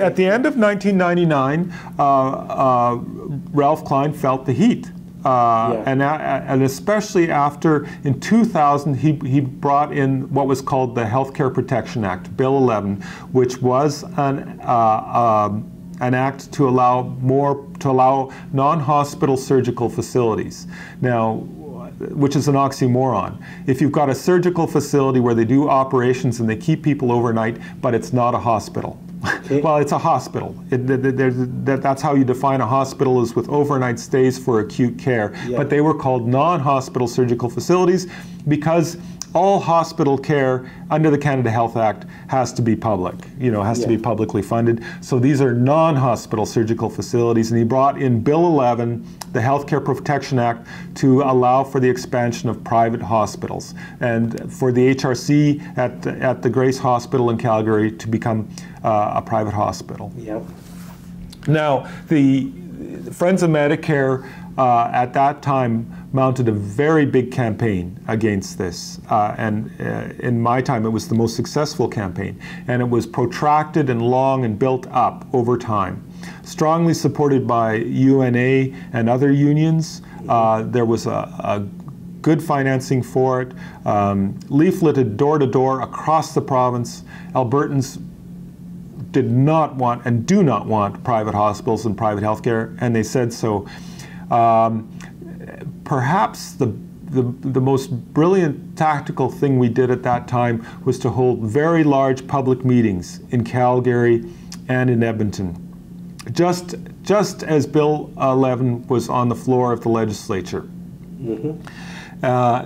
At the end of 1999, Ralph Klein felt the heat. And especially after, in 2000, he brought in what was called the Health Care Protection Act, Bill 11, which was an act to allow non-hospital surgical facilities. Now, which is an oxymoron. If you've got a surgical facility where they do operations and they keep people overnight, but it's not a hospital. Okay. Well, it's a hospital. That's how you define a hospital, is with overnight stays for acute care. Yeah. But they were called non-hospital surgical facilities because all hospital care under the Canada Health Act has to be public, you know, has to be publicly funded. So these are non-hospital surgical facilities, and he brought in Bill 11, the Health Care Protection Act, to allow for the expansion of private hospitals, and for the HRC at the Grace Hospital in Calgary to become a private hospital. Yep. Now, the Friends of Medicare at that time mounted a very big campaign against this. In my time, it was the most successful campaign. And it was protracted and long and built up over time. Strongly supported by UNA and other unions. There was a good financing for it. Leafleted door to door across the province. Albertans did not want and do not want private hospitals and private health care, and they said so. Perhaps the most brilliant tactical thing we did at that time was to hold very large public meetings in Calgary and in Edmonton. Just as Bill 11 was on the floor of the legislature. Mm-hmm.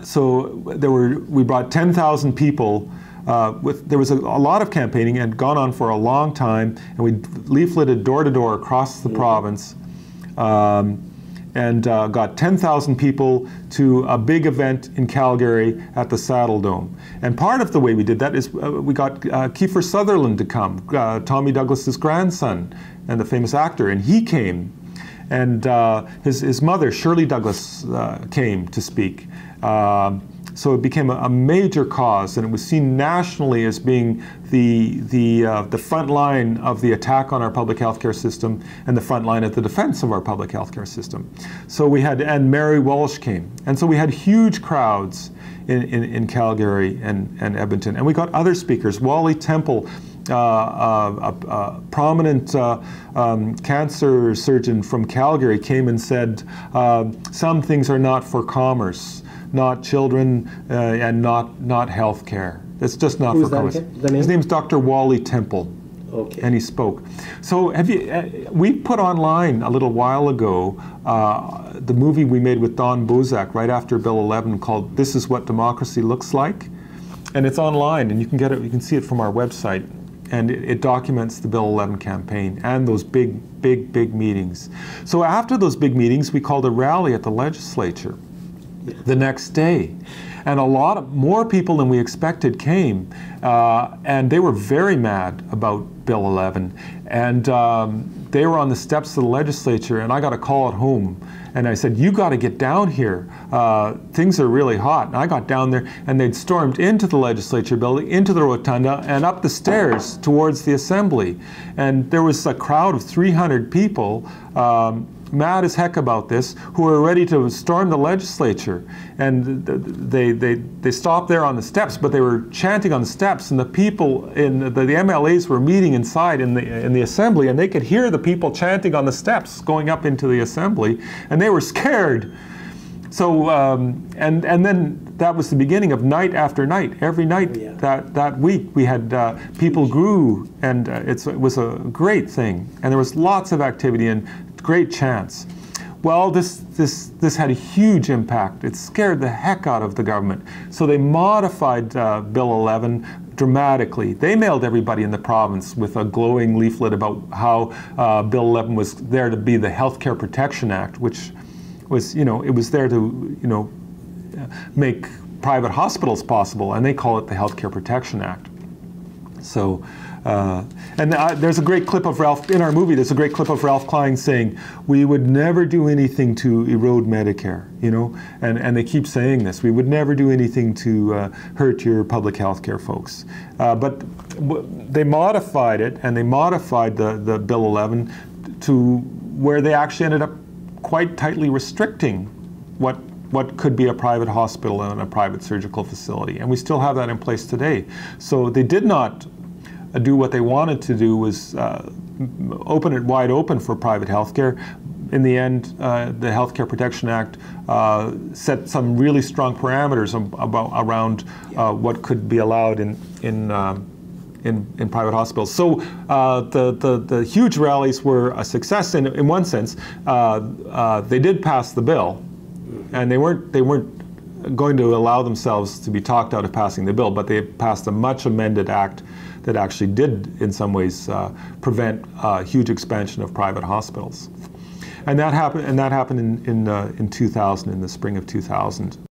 So we brought 10,000 people. There was a lot of campaigning and gone on for a long time, and we leafleted door to door across the province. And got 10,000 people to a big event in Calgary at the Saddledome. And part of the way we did that is we got Kiefer Sutherland to come, Tommy Douglas's grandson and the famous actor, and he came. And his mother, Shirley Douglas, came to speak. So it became a major cause, and it was seen nationally as being the front line of the attack on our public health care system and the front line at the defense of our public health care system. So we had, and Mary Walsh came. And so we had huge crowds in Calgary and Edmonton. And we got other speakers. Wally Temple, a prominent cancer surgeon from Calgary, came and said, some things are not for commerce. Not children, and not health care. That's just not for commerce. His name's Dr. Wally Temple, and he spoke. So we put online a little while ago the movie we made with Don Bozak right after Bill 11 called "This Is What Democracy Looks Like," and it's online, and you can get it. You can see it from our website, and it documents the Bill 11 campaign and those big meetings. So after those big meetings, we called a rally at the legislature the next day, and a lot more people than we expected came, and they were very mad about Bill 11, and they were on the steps of the legislature, and I got a call at home, and I said, "You got to get down here. Things are really hot." And I got down there, and they'd stormed into the legislature building, into the rotunda, and up the stairs towards the assembly, and there was a crowd of 300 people. Mad as heck about this, who are ready to storm the legislature. And they stopped there on the steps, but they were chanting on the steps, and the people in the MLAs were meeting inside in the assembly, and they could hear the people chanting on the steps going up into the assembly, and they were scared. So, and then that was the beginning of night after night. Every night that week we had people grew, and it was a great thing. And there was lots of activity and great chance. Well, this had a huge impact. It scared the heck out of the government. So they modified Bill 11 dramatically. They mailed everybody in the province with a glowing leaflet about how Bill 11 was there to be the Health Care Protection Act, which was, you know, it was there to, you know, make private hospitals possible, and they call it the Health Care Protection Act. So There's a great clip of Ralph, in our movie, there's a great clip of Ralph Klein saying, we would never do anything to erode Medicare, you know, and they keep saying this, we would never do anything to hurt your public health care folks. But they modified it, and they modified the Bill 11 to where they actually ended up quite tightly restricting what could be a private hospital and a private surgical facility. And we still have that in place today. So they did not do what they wanted to do, was open it wide open for private health care. In the end, the Health Care Protection Act set some really strong parameters around what could be allowed in private hospitals. So the huge rallies were a success in one sense. They did pass the bill, and they weren't going to allow themselves to be talked out of passing the bill, but they passed a much amended act that actually did, in some ways, prevent a huge expansion of private hospitals. And that happened in 2000, in the spring of 2000.